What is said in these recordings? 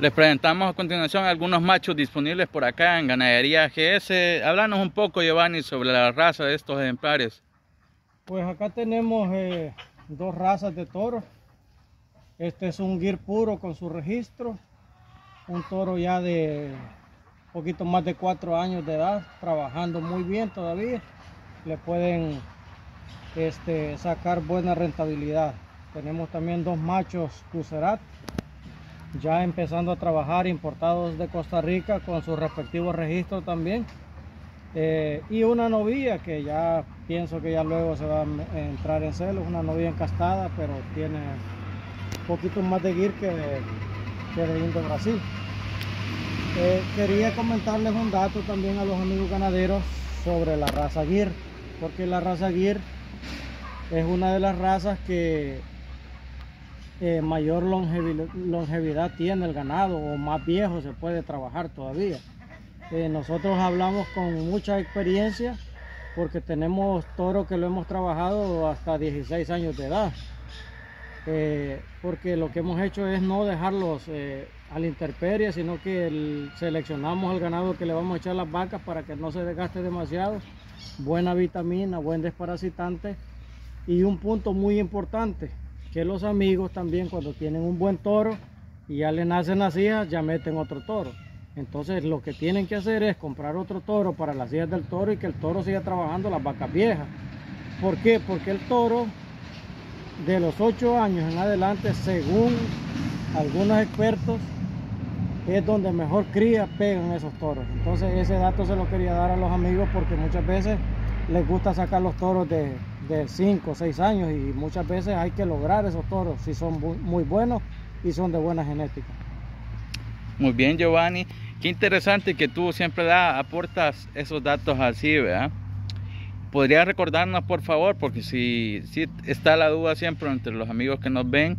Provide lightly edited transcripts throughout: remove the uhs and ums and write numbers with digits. Les presentamos a continuación algunos machos disponibles por acá en Ganadería GS. Háblanos un poco, Giovanni, sobre la raza de estos ejemplares. Pues acá tenemos dos razas de toros. Este es un Gyr puro con su registro. Un toro ya de poquito más de 4 años de edad, trabajando muy bien todavía. Le pueden sacar buena rentabilidad. Tenemos también dos machos Guzerat, ya empezando a trabajar, importados de Costa Rica con sus respectivos registros también, y una novilla que ya pienso que ya luego se va a entrar en celos, una novilla encastada, pero tiene un poquito más de Gyr que de Indo-Brasil. Quería comentarles un dato también a los amigos ganaderos sobre la raza Gyr, porque la raza Gyr es una de las razas que mayor longevidad tiene el ganado, o más viejo se puede trabajar todavía. Nosotros hablamos con mucha experiencia porque tenemos toros que lo hemos trabajado hasta 16 años de edad, porque lo que hemos hecho es no dejarlos a la intemperie, sino que seleccionamos el ganado que le vamos a echar las vacas para que no se desgaste demasiado. Buena vitamina, buen desparasitante, y un punto muy importante, que los amigos también, cuando tienen un buen toro y ya le nacen las hijas, ya meten otro toro. Entonces lo que tienen que hacer es comprar otro toro para las hijas del toro y que el toro siga trabajando las vacas viejas. ¿Por qué? Porque el toro de los 8 años en adelante, según algunos expertos, es donde mejor cría pegan esos toros. Entonces ese dato se lo quería dar a los amigos, porque muchas veces les gusta sacar los toros de 5 o 6 años, y muchas veces hay que lograr esos toros si son muy buenos y son de buena genética. Muy bien, Giovanni, qué interesante que tú siempre aportas esos datos así, ¿verdad? ¿Podrías recordarnos, por favor? Porque si está la duda siempre entre los amigos que nos ven.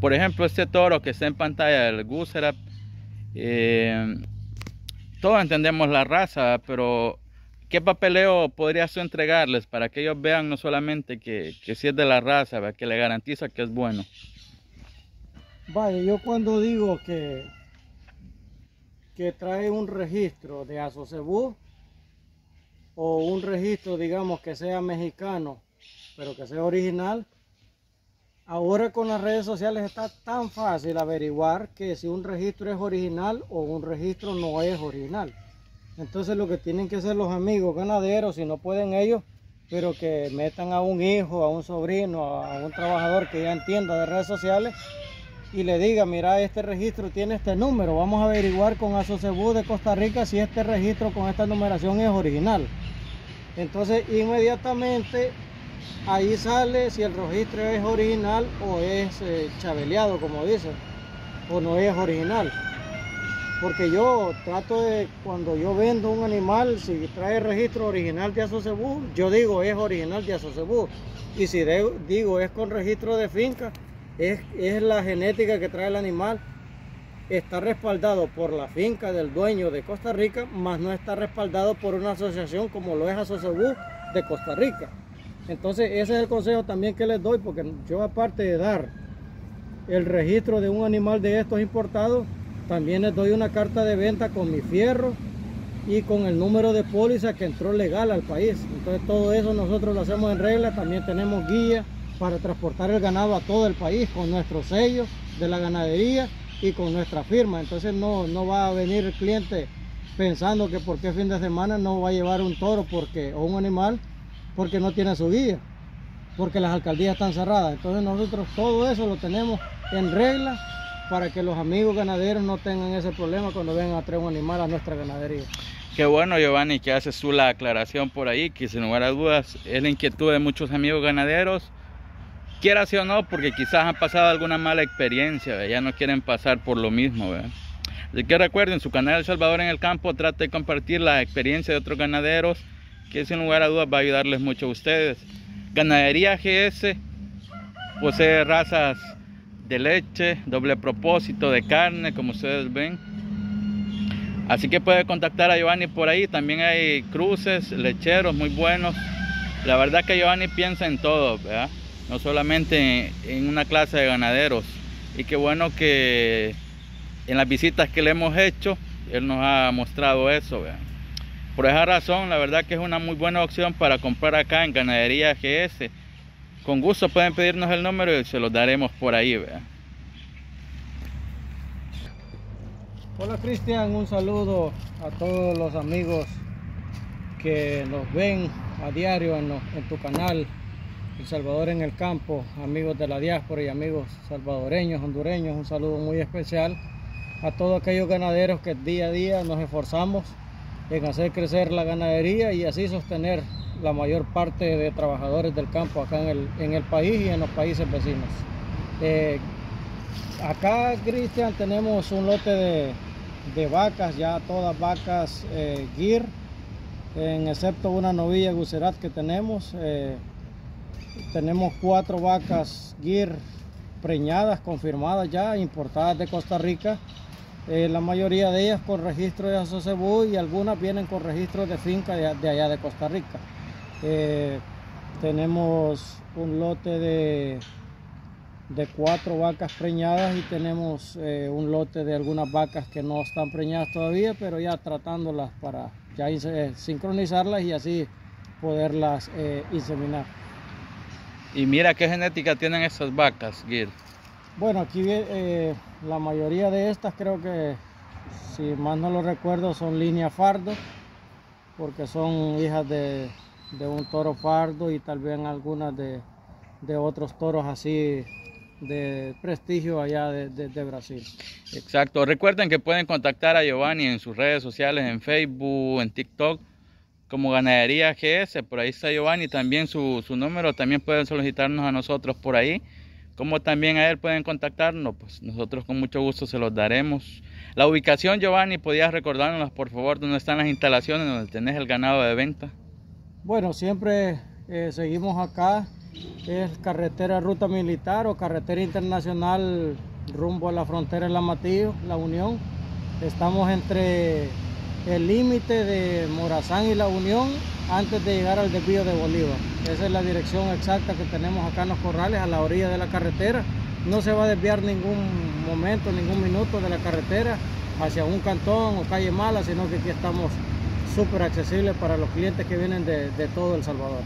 Por ejemplo, este toro que está en pantalla, el Guzerat, todos entendemos la raza, pero ¿qué papeleo podrías tú entregarles para que ellos vean no solamente que si es de la raza, ¿verdad?, que le garantiza que es bueno? Vaya, yo cuando digo que trae un registro de Asocebú, o un registro, digamos, que sea mexicano, pero que sea original, ahora con las redes sociales está tan fácil averiguar que si un registro es original o un registro no es original. Entonces lo que tienen que hacer los amigos ganaderos, si no pueden ellos, pero que metan a un hijo, a un sobrino, a un trabajador que ya entienda de redes sociales, y le diga: mira, este registro tiene este número, vamos a averiguar con Asocebú de Costa Rica si este registro con esta numeración es original. Entonces inmediatamente ahí sale si el registro es original o es chabeleado, como dicen, o no es original. Porque yo trato de, cuando yo vendo un animal, si trae registro original de Asocebú, yo digo es original de Asocebú. Y si digo es con registro de finca, es la genética que trae el animal. Está respaldado por la finca del dueño de Costa Rica, más no está respaldado por una asociación como lo es Asocebú de Costa Rica. Entonces ese es el consejo también que les doy, porque yo, aparte de dar el registro de un animal de estos importados, también les doy una carta de venta con mi fierro y con el número de póliza que entró legal al país. Entonces todo eso nosotros lo hacemos en regla. También tenemos guía para transportar el ganado a todo el país con nuestro sello de la ganadería y con nuestra firma. Entonces no va a venir el cliente pensando que porque fin de semana no va a llevar un toro o un animal porque no tiene su guía, porque las alcaldías están cerradas. Entonces nosotros todo eso lo tenemos en regla, para que los amigos ganaderos no tengan ese problema cuando vengan a traer un animal a nuestra ganadería. Qué bueno, Giovanni, que haces tú la aclaración por ahí, que sin lugar a dudas es la inquietud de muchos amigos ganaderos, quiera sí o no, porque quizás han pasado alguna mala experiencia, ¿ve? Ya no quieren pasar por lo mismo, ¿ve? Así que recuerden, su canal El Salvador en el Campo trata de compartir la experiencia de otros ganaderos, que sin lugar a dudas va a ayudarles mucho a ustedes. Ganadería GS posee razas de leche, doble propósito, de carne, como ustedes ven. Así que puede contactar a Giovanni por ahí. También hay cruces, lecheros muy buenos. La verdad que Giovanni piensa en todo, ¿verdad?, no solamente en una clase de ganaderos. Y qué bueno que en las visitas que le hemos hecho, él nos ha mostrado eso, vean. Por esa razón, la verdad que es una muy buena opción para comprar acá en Ganadería GS. Con gusto pueden pedirnos el número y se los daremos por ahí, vean. Hola Cristian, un saludo a todos los amigos que nos ven a diario en tu canal El Salvador en el Campo, amigos de la diáspora y amigos salvadoreños, hondureños. Un saludo muy especial a todos aquellos ganaderos que día a día nos esforzamos en hacer crecer la ganadería y así sostener la mayor parte de trabajadores del campo acá en el país y en los países vecinos. Acá, Cristian, tenemos un lote de vacas, ya todas vacas Gyr, excepto una novilla Guzerat que tenemos. Tenemos 4 vacas Gyr preñadas, confirmadas ya, importadas de Costa Rica. La mayoría de ellas con registro de Asocebú y algunas vienen con registro de finca de allá de Costa Rica. Tenemos un lote de 4 vacas preñadas y tenemos un lote de algunas vacas que no están preñadas todavía, pero ya tratándolas para ya sincronizarlas y así poderlas inseminar. Y mira qué genética tienen estas vacas, Gyr. Bueno, aquí la mayoría de estas, creo que, si más no lo recuerdo, son línea fardo, porque son hijas de un toro fardo y tal vez algunas de otros toros así de prestigio allá de Brasil. Exacto. Recuerden que pueden contactar a Giovanni en sus redes sociales, en Facebook, en TikTok, como Ganadería GS. Por ahí está Giovanni, también su número, también pueden solicitarnos a nosotros por ahí, como también a él pueden contactarnos, pues nosotros con mucho gusto se los daremos. La ubicación, Giovanni, ¿podías recordarnos por favor dónde están las instalaciones donde tenés el ganado de venta? Bueno, siempre seguimos acá, es carretera ruta militar o carretera internacional rumbo a la frontera de La Matillo, La Unión. Estamos entre el límite de Morazán y La Unión antes de llegar al desvío de Bolívar. Esa es la dirección exacta que tenemos acá en Los Corrales, a la orilla de la carretera. No se va a desviar ningún momento, ningún minuto de la carretera hacia un cantón o calle mala, sino que aquí estamos súper accesibles para los clientes que vienen de todo El Salvador.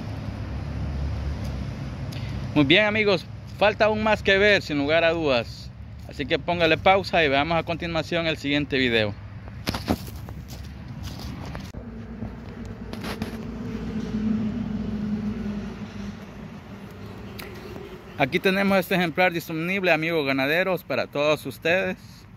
Muy bien, amigos, falta aún más que ver, sin lugar a dudas. Así que póngale pausa y veamos a continuación el siguiente video. Aquí tenemos este ejemplar disponible, amigos ganaderos, para todos ustedes.